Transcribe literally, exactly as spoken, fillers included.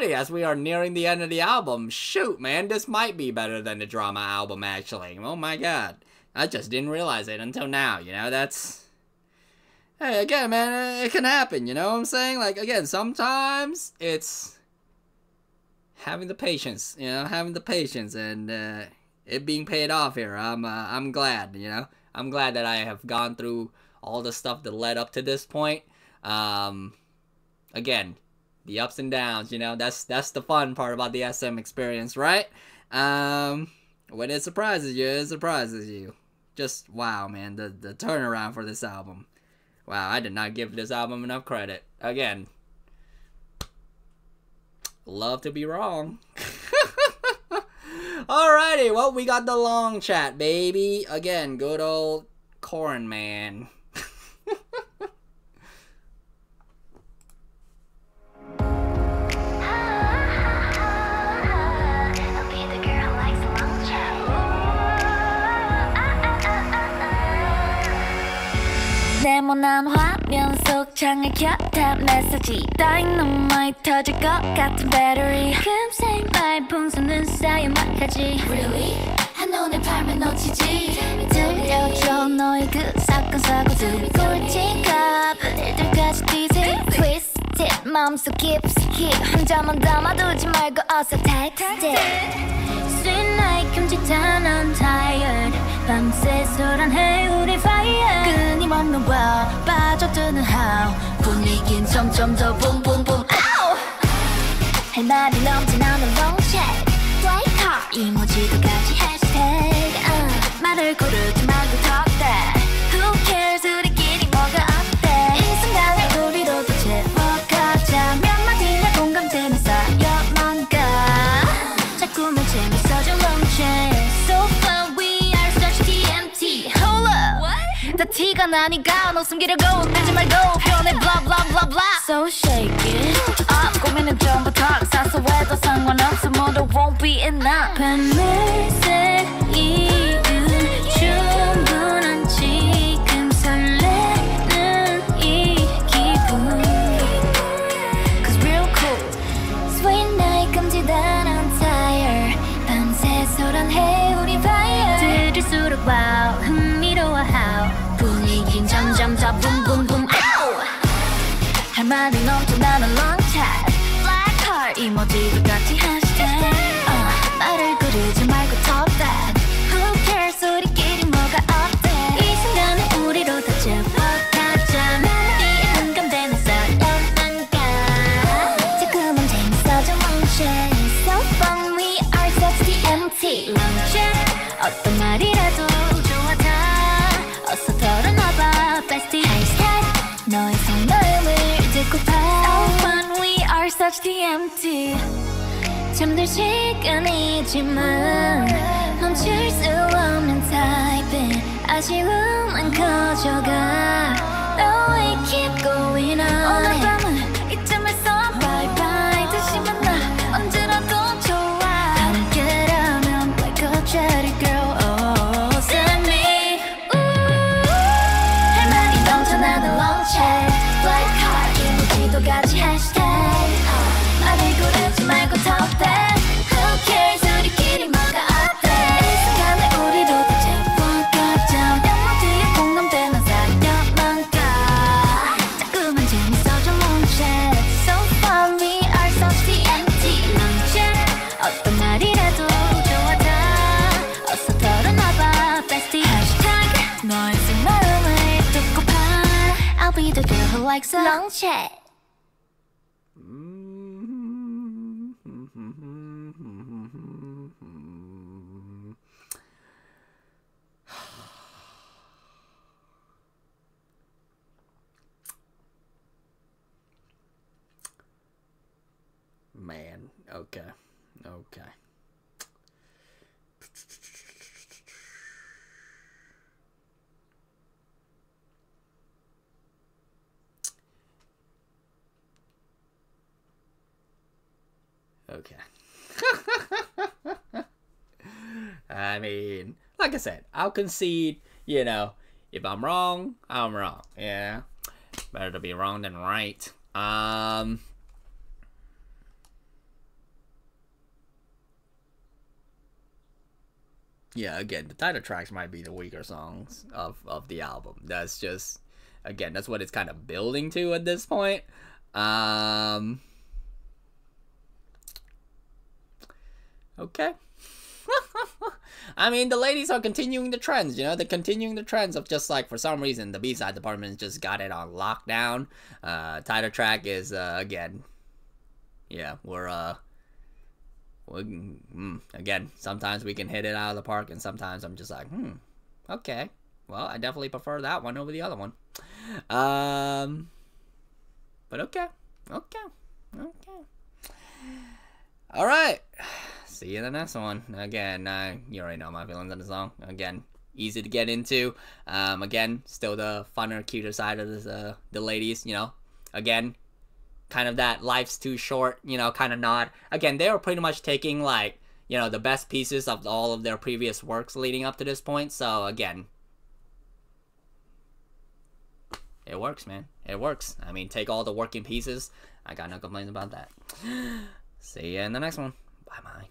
already as we are nearing the end of the album. Shoot, man, this might be better than the drama album, actually. Oh my god. I just didn't realize it until now, you know, that's... Hey, again, man, it can happen, you know what I'm saying? Like, again, sometimes it's... having the patience, you know, having the patience and uh, it being paid off here. I'm, uh, I'm glad, you know. I'm glad that I have gone through all the stuff that led up to this point. Um, again, the ups and downs, you know, that's that's the fun part about the S M experience, right? Um, when it surprises you, it surprises you. Just, wow, man, the, the turnaround for this album. Wow, I did not give this album enough credit. Again, love to be wrong. Alrighty, well, we got the long chat, baby. Again, good old corn man. But I'm 화면 속 창을 켜다 메시지 따윈 너무 터질 것 같은 배터리 금생 발 풍선은 쌓여 막하지 Really? 한눈에 팔면 놓치지 들려줘 너의 그 사건 사고들 꼴찌가 들들까지 뒤질 Twist it 마음속 깊숙이 혼자만 담아두지 말고 어서 Text it Sweet night 금지탄 I'm tired 밤새 소란해 우리 fire 끊임없는 wow 빠져드는 how 분위긴 점점 더 boom boom boom Ow! 할 말이 넘친 않은 LongChat White hot 이모지도까지 hashtag uh. 말을 고르지 말고 talk that Who cares 우리끼리 뭐가 어때 이 순간에 우리도 도체 뭐가자 몇 마디나 공감되면서 여만가 자꾸만 재밌어져 LongChat So fun we 다 티가 나니까 너 숨기려고 흔들지 말고 표현해 blah blah blah blah So shake it up 고민은 전부 talk 사소해도 상관없어 모두 won't be enough 밤늘새 이유 충분한 지금 설레는 이 기분 Cause real cool Sweet night 금지단 I'm tired 밤새 소란해 우리 fire 들을수록 wow 흥미로워 how 분위긴 점점 더 boom boom boom Ow! 할 말이 넘쳐나는 long chat Black heart 이모지도 같이 hashtag uh, 말을 고르지 말고 talk that Who cares 우리끼리 뭐가 어때 이 순간에 우리로 다 제법하자 멜로디에 공감되면서 영안가 지금은 재밌어져 long chat So fun we are such the empty long chat 어떤 말이라도 Such the empty 잠들 시간이지만 멈출 수 없는 typing 아쉬움은 커져가 No we keep going on 오늘 밤은 이쯤에서 bye bye 다시 만나 언제라도 좋아 함께라면 black or cherry girl oh send me 할 말이 넘쳐나는 long chat black heart 이모지도 같이 hashtag 말고 talk that Who cares 우리끼리 뭐가 어때 이 순간에 우리로 다 제법하자 영원히에 공감되는 사연만가 자꾸만 재밌어져 LongChat So far we are such the empty LongChat 어떤 말이라도 좋아 다 어서 털어놔봐 bestie Hashtag 너의 생마음을 듣고파 I'll be the girl who likes a LongChat Man, okay, okay. Okay. I mean, like I said, I'll concede, you know, if I'm wrong, I'm wrong, yeah. Better to be wrong than right. Um... yeah, again, the title tracks might be the weaker songs of, of the album. That's just, again, that's what it's kind of building to at this point. Um, okay. I mean, the ladies are continuing the trends, you know, they're continuing the trends of just like, for some reason, the B-side department just got it on lockdown. Uh, title track is, uh, again, yeah, we're, uh, we're, mm, again, sometimes we can hit it out of the park, and sometimes I'm just like, hmm, okay, well, I definitely prefer that one over the other one. Um, but okay, okay, okay. All right. See you in the next one. Again, uh, you already know my feelings on the song. Again, easy to get into. Um, again, still the funner, cuter side of this, uh, the ladies, you know. Again, kind of that life's too short, you know, kind of nod. Again, they were pretty much taking, like, you know, the best pieces of all of their previous works leading up to this point. So, again, it works, man. It works. I mean, take all the working pieces. I got no complaints about that. See you in the next one. Bye-bye.